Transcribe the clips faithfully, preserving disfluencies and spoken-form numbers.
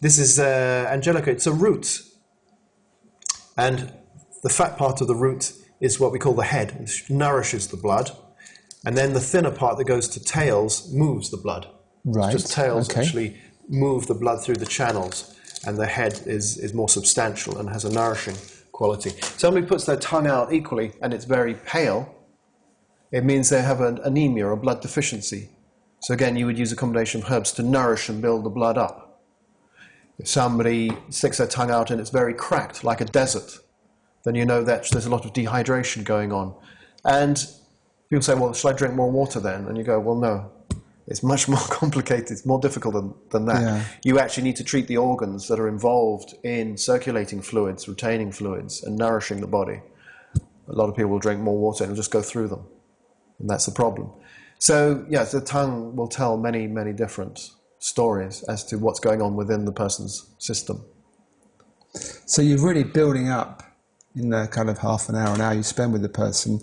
This is uh, Angelica. It's a root. And the fat part of the root is what we call the head, which nourishes the blood. And then the thinner part that goes to tails moves the blood. Right. So just tails okay. actually move the blood through the channels. And the head is, is more substantial and has a nourishing quality. Somebody puts their tongue out equally and it's very pale, it means they have an anemia or blood deficiency. So again, you would use a combination of herbs to nourish and build the blood up. If somebody sticks their tongue out and it's very cracked, like a desert, then you know that there's a lot of dehydration going on. And people say, well, should I drink more water then? And you go, well, no. It's much more complicated. It's more difficult than, than that. Yeah. You actually need to treat the organs that are involved in circulating fluids, retaining fluids, and nourishing the body. A lot of people will drink more water and it'll just go through them. And that's the problem. So, yes, the tongue will tell many, many different stories as to what's going on within the person's system. So you're really building up in the kind of half an hour, an hour you spend with the person,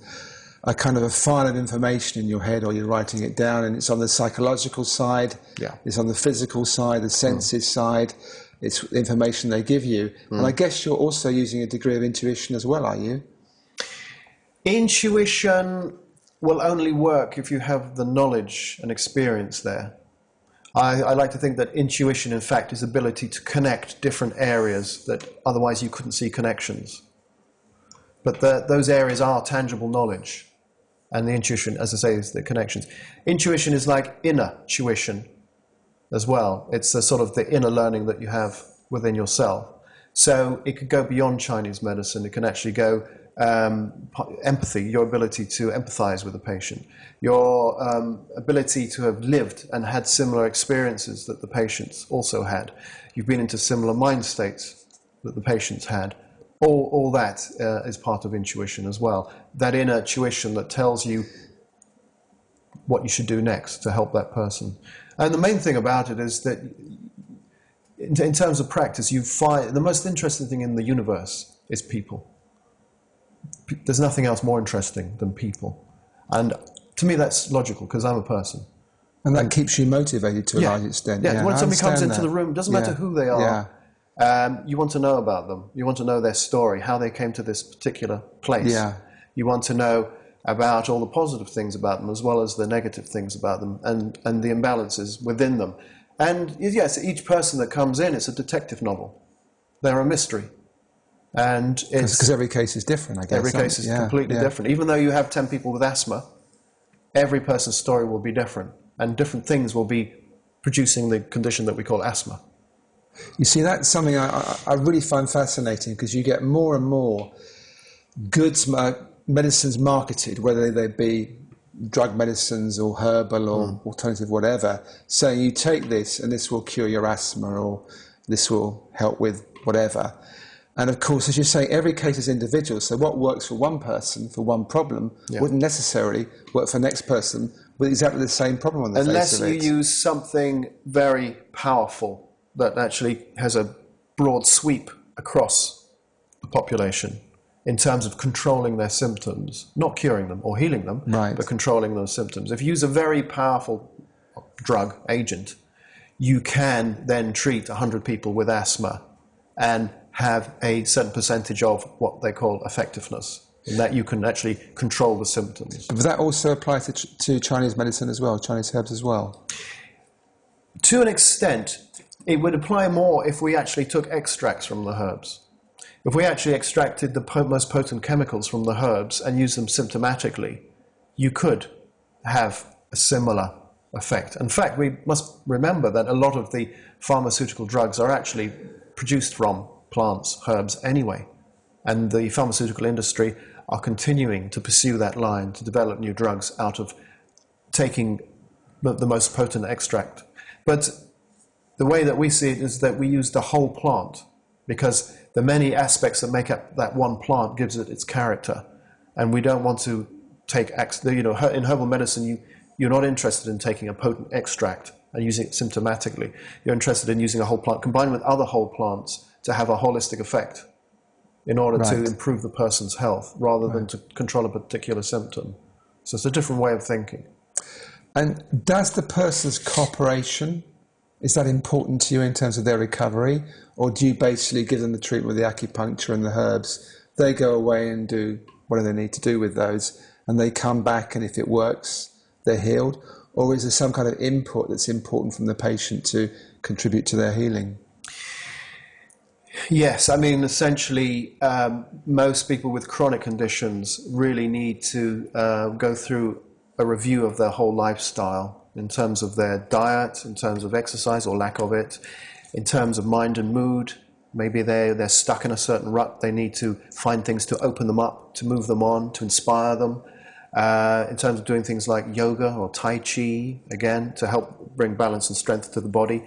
a kind of a file of information in your head, or you're writing it down, and it's on the psychological side, yeah. it's on the physical side, the senses mm. side, it's information they give you. Mm. And I guess you're also using a degree of intuition as well, are you? Intuition will only work if you have the knowledge and experience there. I, I like to think that intuition, in fact, is the ability to connect different areas that otherwise you couldn't see connections. But the, those areas are tangible knowledge. And the intuition, as I say, is the connections. Intuition is like inner tuition as well. It's a sort of the inner learning that you have within yourself. So it could go beyond Chinese medicine. It can actually go Um, empathy, your ability to empathize with a patient, your um, ability to have lived and had similar experiences that the patients also had. You've been into similar mind states that the patients had. All, all that uh, is part of intuition as well. That inner tuition that tells you what you should do next to help that person. And the main thing about it is that in, in terms of practice, you find the most interesting thing in the universe is people. There's nothing else more interesting than people. And to me, that's logical, because I'm a person. And that and, keeps you motivated to yeah, a large extent. Yeah, yeah when I somebody comes that. into the room, it doesn't yeah. matter who they are. Yeah. Um, you want to know about them. You want to know their story, how they came to this particular place. Yeah. You want to know about all the positive things about them as well as the negative things about them and, and the imbalances within them. And yes, each person that comes in, it's a detective novel. They're a mystery. And it's because every case is different, I guess. Every case is yeah, completely yeah. different. Even though you have ten people with asthma, every person's story will be different, and different things will be producing the condition that we call asthma. You see, that's something I, I really find fascinating, because you get more and more goods, medicines marketed, whether they be drug medicines or herbal or mm. alternative whatever, saying you take this and this will cure your asthma, or this will help with whatever. And of course, as you say, every case is individual. So what works for one person for one problem yeah. wouldn't necessarily work for the next person with exactly the same problem on the face of it. Unless you use something very powerful that actually has a broad sweep across the population in terms of controlling their symptoms, not curing them or healing them, right. but controlling those symptoms. If you use a very powerful drug agent, you can then treat one hundred people with asthma and have a certain percentage of what they call effectiveness, in that you can actually control the symptoms. But that also applies to, to Chinese medicine as well, Chinese herbs as well? To an extent, it would apply more if we actually took extracts from the herbs. If we actually extracted the po- most potent chemicals from the herbs and used them symptomatically, you could have a similar effect. In fact, we must remember that a lot of the pharmaceutical drugs are actually produced from plants, herbs anyway. And the pharmaceutical industry are continuing to pursue that line, to develop new drugs out of taking the most potent extract. But the way that we see it is that we use the whole plant, because the many aspects that make up that one plant gives it its character. And we don't want to take, you know, in herbal medicine, you, you're not interested in taking a potent extract and using it symptomatically. You're interested in using a whole plant combined with other whole plants to have a holistic effect in order right. to improve the person's health rather right. than to control a particular symptom. So it's a different way of thinking. And does the person's cooperation Is that important to you in terms of their recovery? Or do you basically give them the treatment with the acupuncture and the herbs? They go away and do whatever they need to do with those, and they come back, and if it works, they're healed? Or is there some kind of input that's important from the patient to contribute to their healing? Yes, I mean, essentially, um, most people with chronic conditions really need to uh, go through a review of their whole lifestyle in terms of their diet, in terms of exercise or lack of it, in terms of mind and mood. Maybe they're, they're stuck in a certain rut. They need to find things to open them up, to move them on, to inspire them. Uh, in terms of doing things like yoga or tai chi, again, to help bring balance and strength to the body.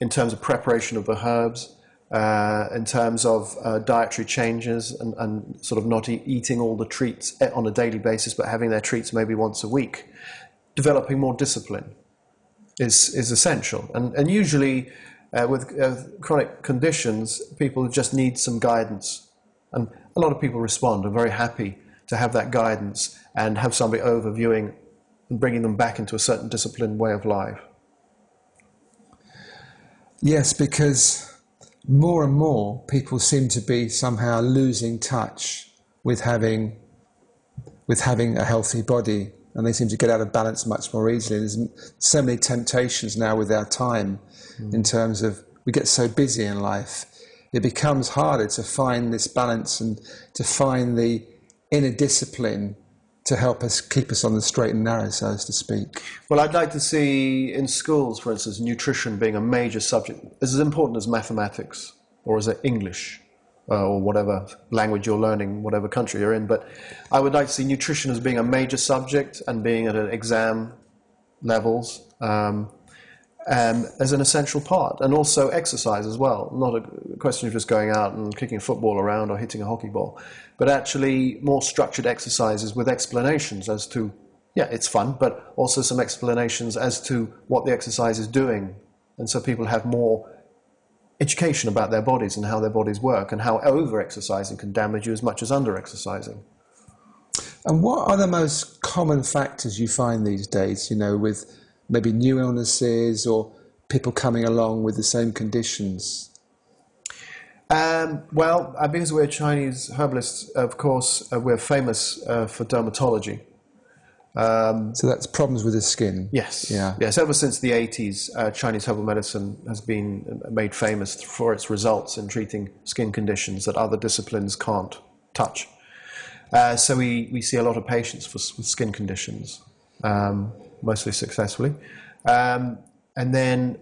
In terms of preparation of the herbs, uh, in terms of uh, dietary changes and, and sort of not e- eating all the treats on a daily basis, but having their treats maybe once a week. Developing more discipline is, is essential. And, and usually... Uh, with uh, chronic conditions, people just need some guidance. And a lot of people respond and are very happy to have that guidance and have somebody overviewing and bringing them back into a certain disciplined way of life. Yes, because more and more people seem to be somehow losing touch with having, with having a healthy body, and they seem to get out of balance much more easily. There's so many temptations now with our time mm. in terms of we get so busy in life. It becomes harder to find this balance and to find the inner discipline to help us keep us on the straight and narrow, so as to speak. Well, I'd like to see in schools, for instance, nutrition being a major subject. It's as important as mathematics or as English. Uh, or whatever language you're learning, whatever country you're in. But I would like to see nutrition as being a major subject and being at an exam levels um, and as an essential part. And also exercise as well. Not a question of just going out and kicking a football around or hitting a hockey ball, but actually more structured exercises with explanations as to, yeah, it's fun, but also some explanations as to what the exercise is doing. And so people have more education about their bodies and how their bodies work, and how over-exercising can damage you as much as under-exercising. And what are the most common factors you find these days, you know, with maybe new illnesses or people coming along with the same conditions? Um, well, because we're Chinese herbalists, of course, uh, we're famous uh, for dermatology. Um, so that's problems with the skin. Yes. Yeah. Yes. Ever since the eighties, uh, Chinese herbal medicine has been made famous for its results in treating skin conditions that other disciplines can't touch. Uh, so we, we see a lot of patients for, with skin conditions, um, mostly successfully. Um, and then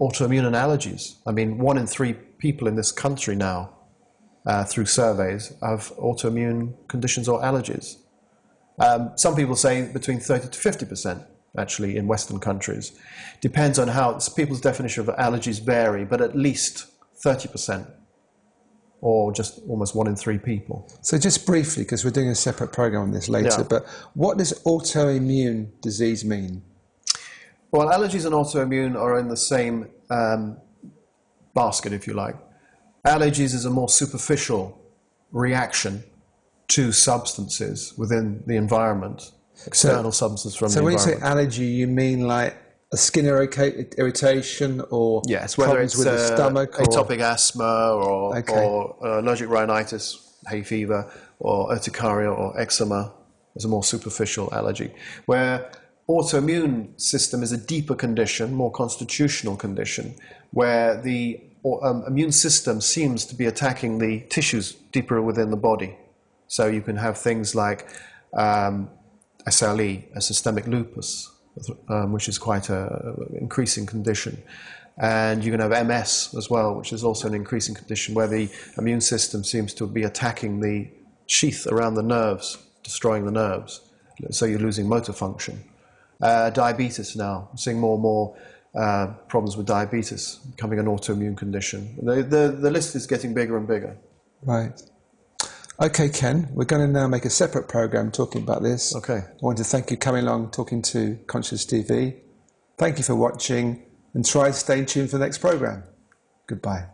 autoimmune and allergies. I mean, one in three people in this country now, uh, through surveys, have autoimmune conditions or allergies. Um, some people say between thirty to fifty percent, actually, in Western countries. Depends on how people's definition of allergies vary, but at least thirty percent, or just almost one in three people. So just briefly, because we're doing a separate program on this later, yeah. But what does autoimmune disease mean? Well, allergies and autoimmune are in the same um, basket, if you like. Allergies is a more superficial reaction to substances within the environment, external so, substances from so the environment. So when you say allergy, you mean like a skin irritation or yes, whether problems it's with uh, the stomach? Atopic or? asthma or, okay. or uh, allergic rhinitis, hay fever, or urticaria or eczema is a more superficial allergy. Where autoimmune system is a deeper condition, more constitutional condition, where the um, immune system seems to be attacking the tissues deeper within the body. So you can have things like um, S L E, a systemic lupus, um, which is quite an increasing condition. And you can have M S as well, which is also an increasing condition, where the immune system seems to be attacking the sheath around the nerves, destroying the nerves. So you're losing motor function. Uh, diabetes now. I'm seeing more and more uh, problems with diabetes becoming an autoimmune condition. The, the, the list is getting bigger and bigger. Right. Okay, Ken, we're going to now make a separate program talking about this. Okay. I want to thank you for coming along, talking to Conscious T V. Thank you for watching, and try to stay tuned for the next program. Goodbye.